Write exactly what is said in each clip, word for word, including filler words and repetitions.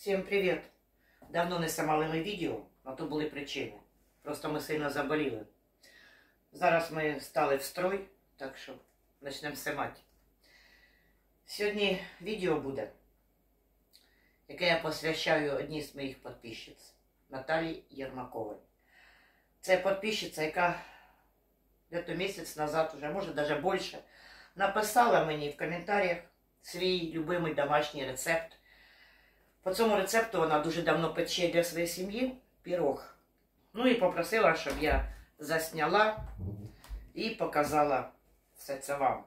Всем привет! Давно не знімали відео, а то були причини. Просто ми сильно заболіли. Зараз ми стали в строй, так що почнемо знімати. Сьогодні відео буде, яке я посвящаю одній з моїх підписчиць, Наталії Єрмакової. Це підписчиця, яка десь місяць назад, уже, може навіть більше, написала мені в коментарях свій любимий домашній рецепт. По цьому рецепту вона дуже давно пече для своєї сім'ї пирог. Ну і попросила, щоб я засняла і показала все це вам.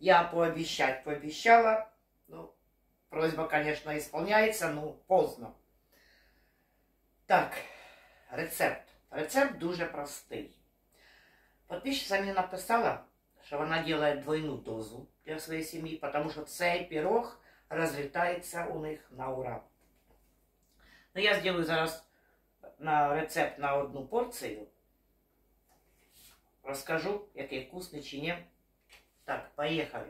Я пообіцять, пообіцяла. Ну, просьба, звісно, виконується, ну, поздно. Так, рецепт. Рецепт дуже простий. Підписчиця мені написала, що вона робить двойну дозу для своєї сім'ї, тому що цей пирог розлітається у них на ура. Ну, я зроблю зараз на рецепт на одну порцію. Розкажу, який вкусний чи ні. Так, поїхали.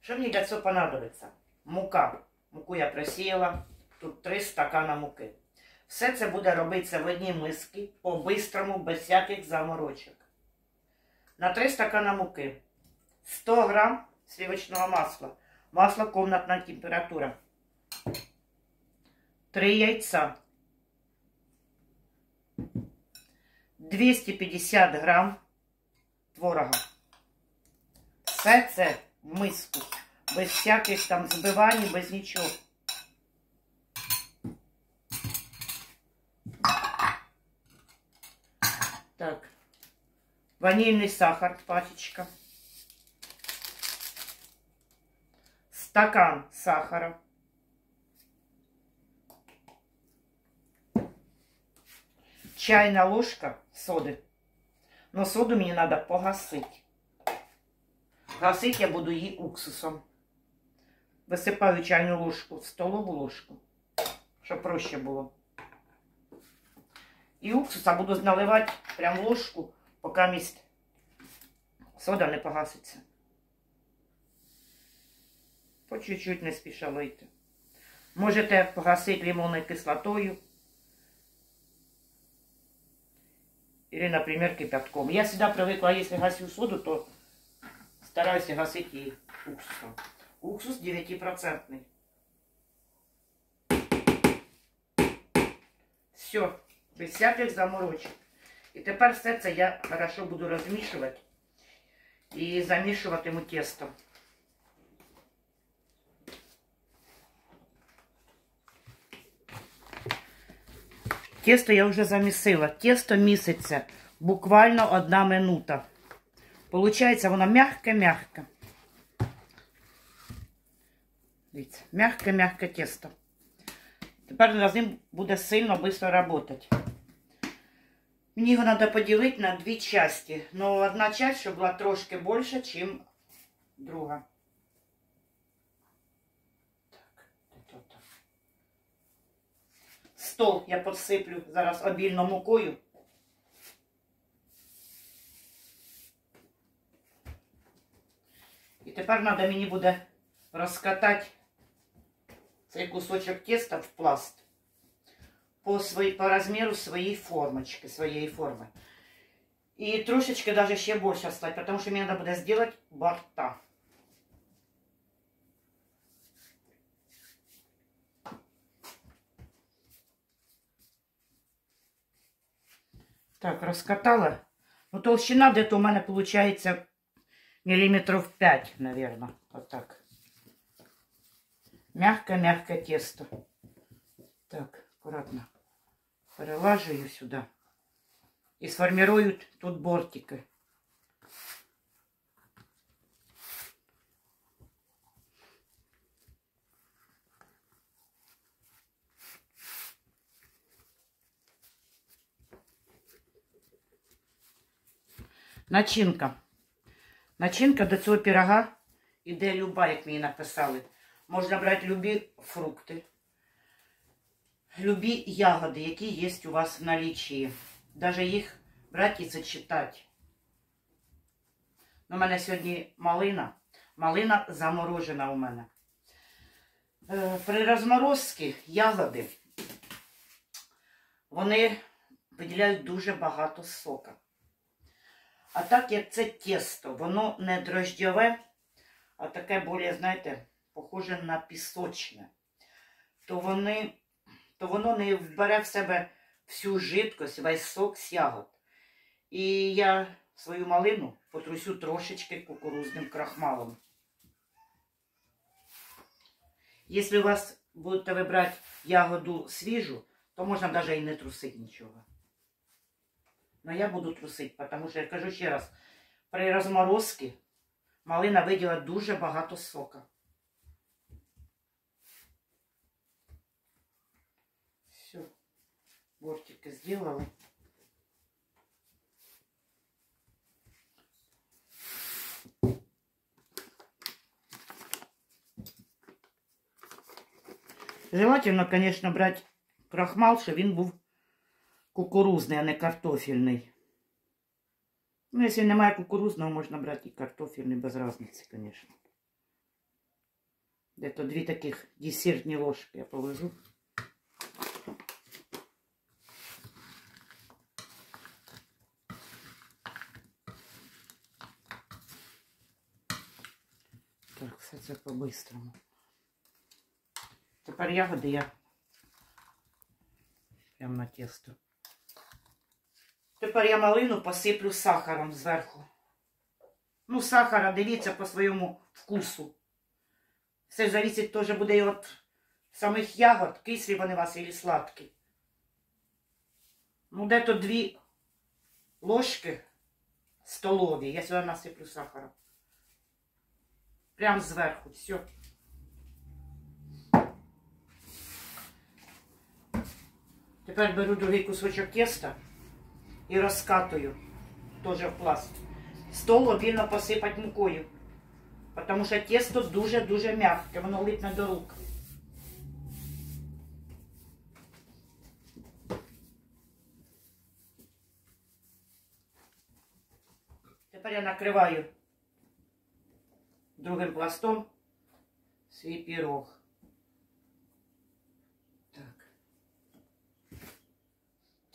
Що мені для цього понадобиться? Мука. Муку я просіяла. Тут три стакана муки. Все це буде робитися в одній мисці, по-бистрому, без всяких заморочок. На три стакана муки сто грам сливочного масла. Масло комнатная температура. Три яйца. двести пятьдесят грамм творога. Все це в миску. Без всяких там збивань, без нічого. Так. Ванильный сахар, пачечка. Стакан сахара. Чайная ложка соды. Но соду мне надо погасить. Гасить я буду ей уксусом. Высыпаю чайную ложку в столовую ложку, чтобы проще было. И уксуса буду наливать прям в ложку, пока мест сода не погасится. По чуть-чуть, не спіша лийте. Можете погасити лимонною кислотою. Или, наприклад, кипятком. Я завжди привикла, якщо гасю соду, то стараюся гасити її уксусом. Уксус дев'ять відсотків. Все. Без всяких заморочок. І тепер все це я хорошо буду розмішувати. І замішуватиму тесто. Тесто я вже замісила. Тесто міситься буквально одна минута. Получається воно м'яке-м'яке. Дивіться, м'яке-м'яке тесто. Тепер над ним буде сильно швидко працювати. Мені його треба поділити на дві частини. Но одна частина, щоб була трошки більше, ніж друга. Стол я посиплю зараз обільно мукою. І тепер треба мені буде розкатати цей кусочок теста в пласт по, свої, по розміру своєї формочки, своєї форми. І трошечки навіть ще більше стати, тому що мені треба буде зробити борта. Так, раскатала. Ну, толщина где-то у меня получается миллиметров пять, наверное. Вот так. Мягкое-мягкое тесто. Так, аккуратно. Перелажу ее сюда. И сформирую тут бортики. Начинка. Начинка до цього пирога іде люба, як мені написали. Можна брати любі фрукти, любі ягоди, які є у вас в наличии. Даже їх брати і зачитати. У мене сьогодні малина. Малина заморожена у мене. При розморозці ягоди, вони виділяють дуже багато сока. А так як це тісто, воно не дрожджове, а таке більше, знаєте, похоже на пісочне, то, вони, то воно не вбере в себе всю жидкость, весь сок з ягод. І я свою малину потрусю трошечки кукурузним крахмалом. Если у вас будете выбирать ягоду свежую, то можно даже и не трусить ничего. Но я буду трусить, потому что, я скажу еще раз, при разморозке малина выдела дуже багато сока. Все, бортики сделала. Желательно, конечно, брать крахмал, чтобы он был кукурузный, а не картофельный. Ну, если нет кукурузного, можно брать и картофельный, без разницы, конечно. Где-то две таких десертные ложки я положу. Так, все это по-быстрому. Теперь ягоды я прям на тесто. Теперь я малину посыплю сахаром сверху. Ну, сахара, дивіться, по своему вкусу. Все зависит тоже будет и от самих ягод, кислі вони у вас или сладкі. Ну, где-то две ложки столові. Я сюда насыплю сахара. Прям сверху, все. Теперь беру другой кусочек теста и раскатываю, тоже в пласт. Стол обильно посыпать мукою, потому что тесто дуже-дуже мягкое, оно липне до рук. Теперь я накрываю другим пластом свой пирог.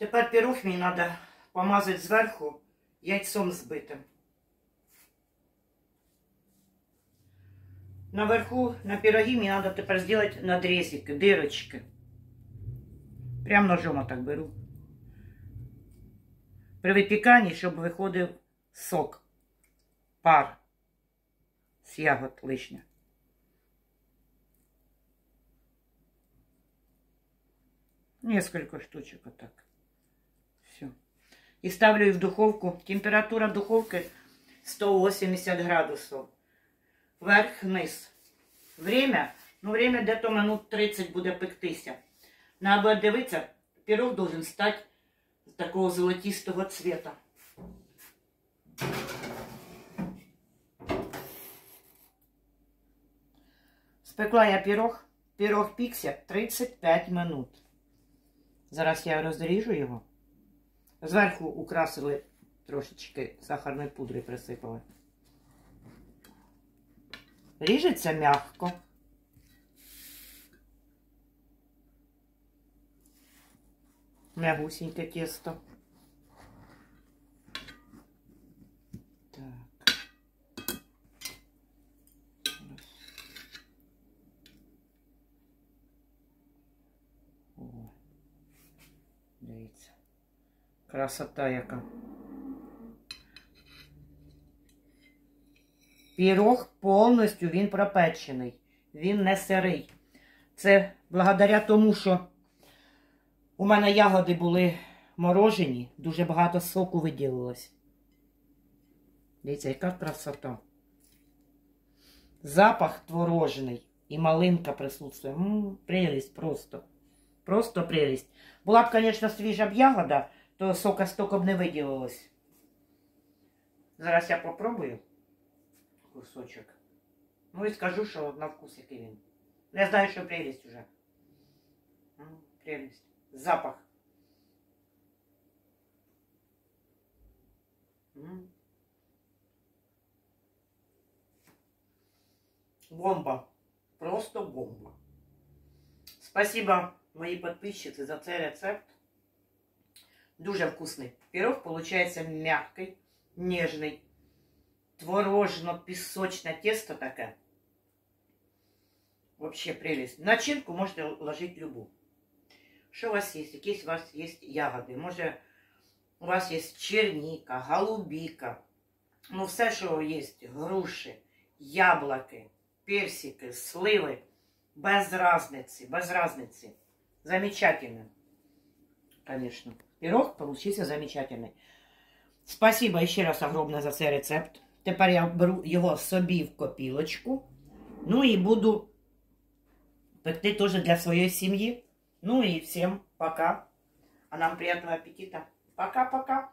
Теперь пирог мне надо помазать сверху яйцом сбитым. Наверху на пироги мне надо теперь сделать надрезики, дырочки. Прям ножом я так беру. При выпекании, чтобы выходил сок, пар с ягод лишних. Несколько штучек вот так. И ставлю их в духовку. Температура духовки сто восемьдесят градусов. Вверх-вниз. Время, ну время где-то минут тридцать будет пектися. Надо дивиться, пирог должен стать такого золотистого цвета. Спекла я пирог. Пирог пікся тридцять п'ять минут. Зараз я розріжу його. Зверху украсили трошечки сахарної пудри, присипали. Ріжеться м'яко. М'ягусіньке тісто. Так. О, дивіться. Красота яка. Пірог повністю він пропечений. Він не сирий. Це благодаря тому, що у мене ягоди були морожені. Дуже багато соку виділилось. Дивіться, яка красота. Запах творожний. І малинка присутствує. М -м, прелість просто. Просто прелість. Була б, звісно, свіжа б ягода, то сока столько б не виділилось. Зараз я попробую кусочок. Ну і скажу, що на вкус який він. Я знаю, що прелість уже. Прелість. Запах. Бомба. Просто бомба. Спасибо, мои подписчиці, за цей рецепт. Дуже вкусний пирог, получается мягкий, нежный. Творожно-песочное тесто такое. Вообще прелесть. Начинку можете ложить любую. Что у вас есть? Какие у вас есть ягоды? Может, у вас есть черника, голубика. Ну, все, что есть. Груши, яблоки, персики, сливы. Без разницы, без разницы. Замечательно. Конечно. Пирог получился замечательный. Спасибо еще раз огромное за цей рецепт. Тепер я беру його собі в копілочку. Ну і буду пекти теж для своєї сім'ї. Ну і всім пока. А нам приємного апетиту. Пока-пока.